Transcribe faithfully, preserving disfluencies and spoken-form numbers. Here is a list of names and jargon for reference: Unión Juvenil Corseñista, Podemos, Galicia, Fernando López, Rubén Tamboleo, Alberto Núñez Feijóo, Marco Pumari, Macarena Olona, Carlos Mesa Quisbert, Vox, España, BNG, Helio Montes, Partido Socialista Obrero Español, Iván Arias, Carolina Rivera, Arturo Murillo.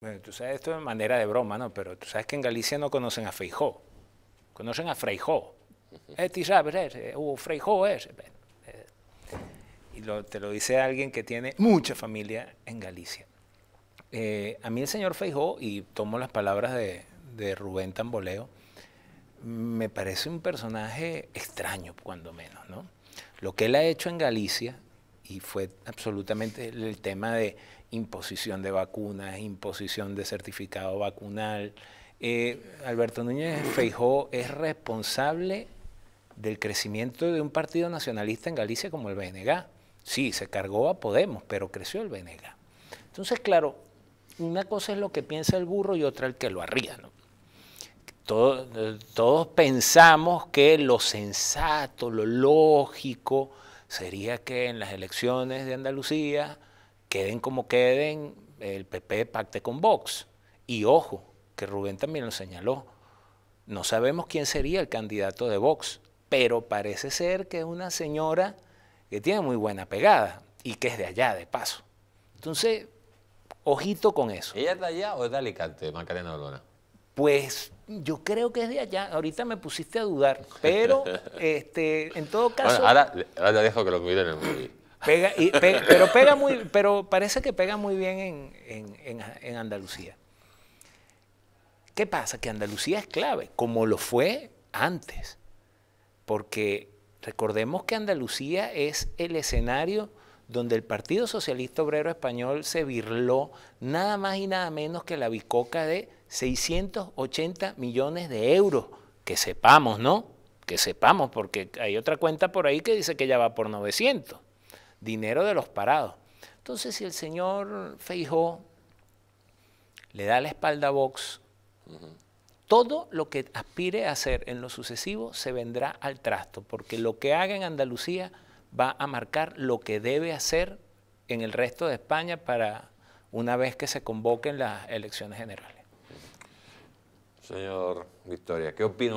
Bueno, tú sabes, esto es manera de broma, ¿no? Pero tú sabes que en Galicia no conocen a Feijóo, conocen a Freijóo. Eh, ¿Tú sabes ese? Uh, Freijóo es. Y lo, te lo dice alguien que tiene mucha familia en Galicia. Eh, a mí el señor Feijóo, y tomo las palabras de, de Rubén Tamboleo, me parece un personaje extraño, cuando menos, ¿no? Lo que él ha hecho en Galicia, y fue absolutamente el tema de imposición de vacunas, imposición de certificado vacunal. Eh, Alberto Núñez Feijóo es responsable del crecimiento de un partido nacionalista en Galicia como el B N G. Sí, se cargó a Podemos, pero creció el B N G. Entonces, claro, una cosa es lo que piensa el burro y otra el que lo arría, ¿no? Todo, todos pensamos que lo sensato, lo lógico, sería que en las elecciones de Andalucía, queden como queden, el P P pacte con Vox. Y ojo, que Rubén también lo señaló, no sabemos quién sería el candidato de Vox, pero parece ser que es una señora que tiene muy buena pegada y que es de allá, de paso. Entonces, ojito con eso. ¿Ella es de allá o es de Alicante, Macarena Olona? Pues yo creo que es de allá. Ahorita me pusiste a dudar, pero este, en todo caso... Bueno, ahora, ahora dejo que lo cuiden en el móvil. Pega, y, pega, pero, pega muy, pero parece que pega muy bien en, en, en, en Andalucía. ¿Qué pasa? Que Andalucía es clave, como lo fue antes. Porque recordemos que Andalucía es el escenario donde el Partido Socialista Obrero Español se birló nada más y nada menos que la bicoca de seiscientos ochenta millones de euros, que sepamos, ¿no? Que sepamos, porque hay otra cuenta por ahí que dice que ya va por novecientos, dinero de los parados. Entonces, si el señor Feijóo le da la espalda a Vox, todo lo que aspire a hacer en lo sucesivo se vendrá al trasto, porque lo que haga en Andalucía va a marcar lo que debe hacer en el resto de España para una vez que se convoquen las elecciones generales. Señor Victoria, ¿qué opina?